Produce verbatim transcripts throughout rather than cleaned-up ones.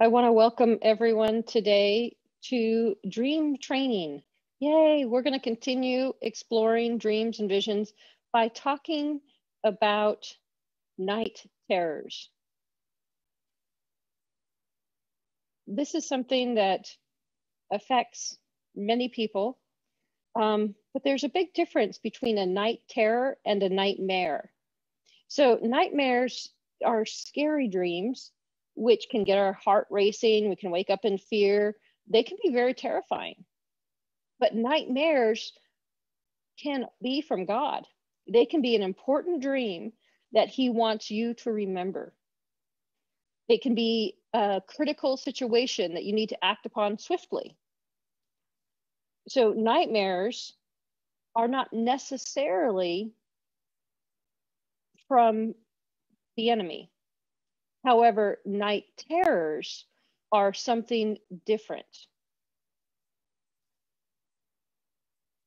I want to welcome everyone today to dream training. Yay, we're going to continue exploring dreams and visions by talking about night terrors. This is something that affects many people, um, but there's a big difference between a night terror and a nightmare. So nightmares are scary dreams which can get our heart racing, we can wake up in fear. They can be very terrifying. But nightmares can be from God. They can be an important dream that He wants you to remember. It can be a critical situation that you need to act upon swiftly. So nightmares are not necessarily from the enemy. However, night terrors are something different.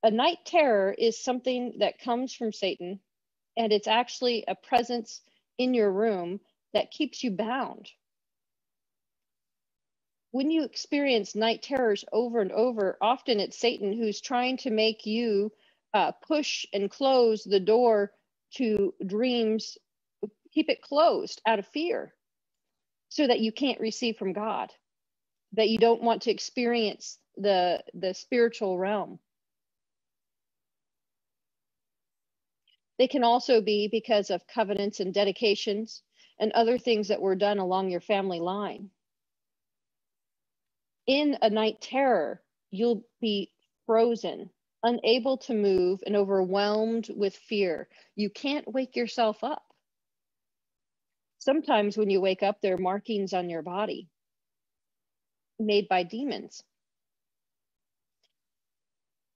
A night terror is something that comes from Satan, and it's actually a presence in your room that keeps you bound. When you experience night terrors over and over, often it's Satan who's trying to make you uh, push and close the door to dreams, keep it closed out of fear, so that you can't receive from God, that you don't want to experience the, the spiritual realm. They can also be because of covenants and dedications and other things that were done along your family line. In a night terror, you'll be frozen, unable to move, and overwhelmed with fear. You can't wake yourself up. Sometimes when you wake up, there are markings on your body made by demons.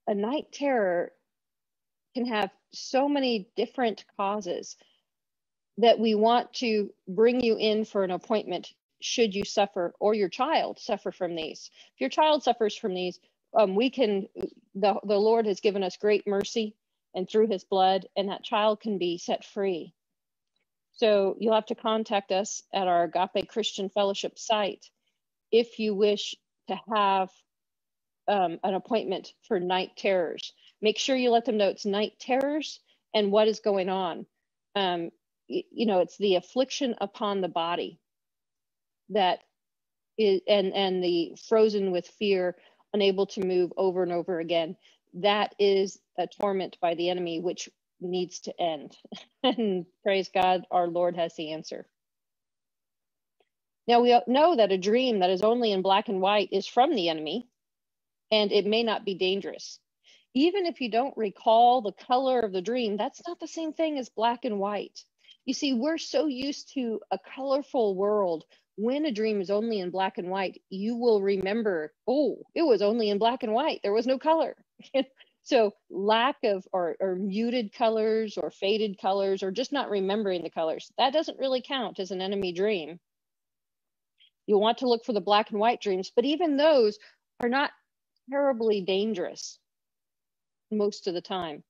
A night terror can have so many different causes that we want to bring you in for an appointment should you suffer, or your child suffer from these. If your child suffers from these, um, we can, the, the Lord has given us great mercy, and through His blood, and that child can be set free. So you'll have to contact us at our Agape Christian Fellowship site if you wish to have um, an appointment for night terrors. Make sure you let them know it's night terrors and what is going on. Um, you, you know, it's the affliction upon the body that is, and, and the frozen with fear, unable to move over and over again. That is a torment by the enemy, which needs to end. And praise God, our Lord has the answer. Now we know that a dream that is only in black and white is from the enemy, and it may not be dangerous. Even if you don't recall the color of the dream, that's not the same thing as black and white. You see, we're so used to a colorful world. When a dream is only in black and white, you will remember, oh, it was only in black and white. There was no color. So lack of or, or muted colors or faded colors or just not remembering the colors, that doesn't really count as an enemy dream. You want to look for the black and white dreams, but even those are not terribly dangerous most of the time.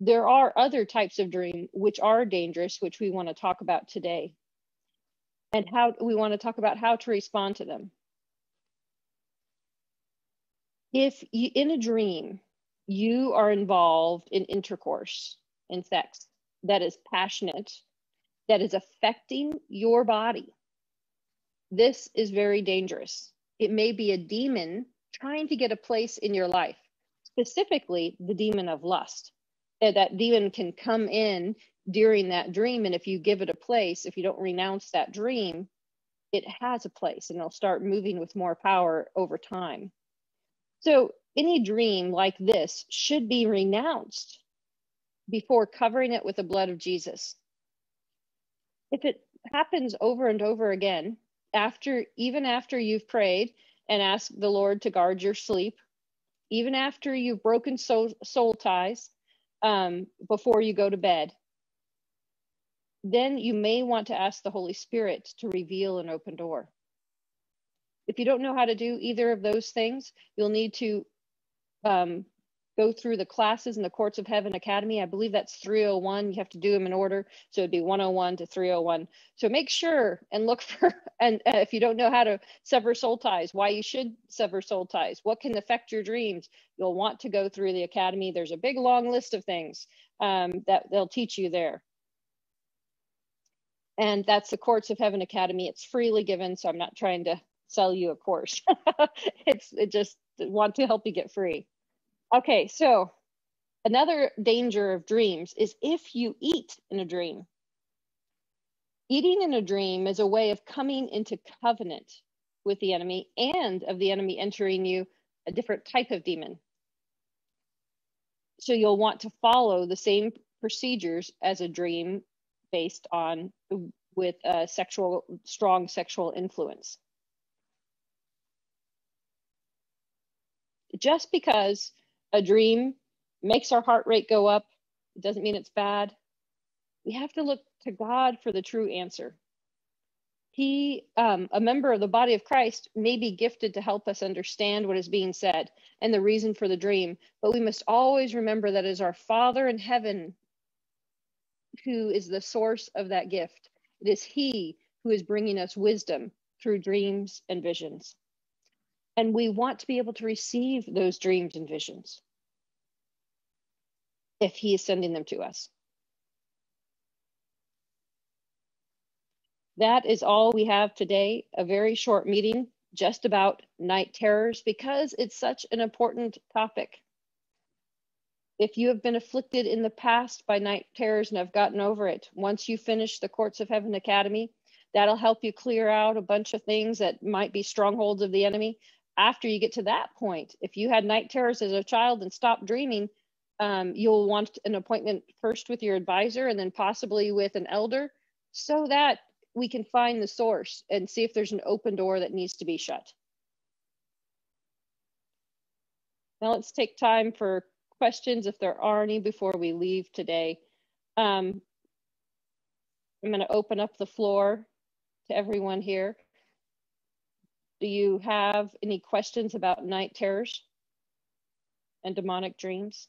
There are other types of dream which are dangerous, which we want to talk about today, and how we want to talk about how to respond to them. If you, in a dream, you are involved in intercourse, in sex, that is passionate, that is affecting your body, this is very dangerous. It may be a demon trying to get a place in your life, specifically the demon of lust. That demon can come in during that dream, and if you give it a place, if you don't renounce that dream, it has a place, and it'll start moving with more power over time. So any dream like this should be renounced before covering it with the blood of Jesus. If it happens over and over again, after, even after you've prayed and asked the Lord to guard your sleep, even after you've broken soul, soul ties um, before you go to bed, then you may want to ask the Holy Spirit to reveal an open door. If you don't know how to do either of those things, you'll need to um, go through the classes in the Courts of Heaven Academy. I believe that's three oh one. You have to do them in order. So it'd be one oh one to three oh one. So make sure and look for, and uh, if you don't know how to sever soul ties, why you should sever soul ties, what can affect your dreams, you'll want to go through the academy. There's a big, long list of things um, that they'll teach you there. And that's the Courts of Heaven Academy. It's freely given, so I'm not trying to sell you a course. it's it just want to help you get free. Okay, so another danger of dreams is if you eat in a dream. Eating in a dream is a way of coming into covenant with the enemy and of the enemy entering you, a different type of demon. So you'll want to follow the same procedures as a dream based on with a sexual, strong sexual influence. Just because a dream makes our heart rate go up, it doesn't mean it's bad. We have to look to God for the true answer. He, um, a member of the body of Christ, may be gifted to help us understand what is being said and the reason for the dream, but we must always remember that it is our Father in heaven who is the source of that gift. It is He who is bringing us wisdom through dreams and visions. And we want to be able to receive those dreams and visions if He is sending them to us. That is all we have today, a very short meeting just about night terrors because it's such an important topic. If you have been afflicted in the past by night terrors and have gotten over it, once you finish the Courts of Heaven Academy, that'll help you clear out a bunch of things that might be strongholds of the enemy. After you get to that point, if you had night terrors as a child and stopped dreaming, um, you'll want an appointment first with your advisor and then possibly with an elder so that we can find the source and see if there's an open door that needs to be shut. Now let's take time for questions if there are any before we leave today. Um, I'm going to open up the floor to everyone here. Do you have any questions about night terrors and demonic dreams?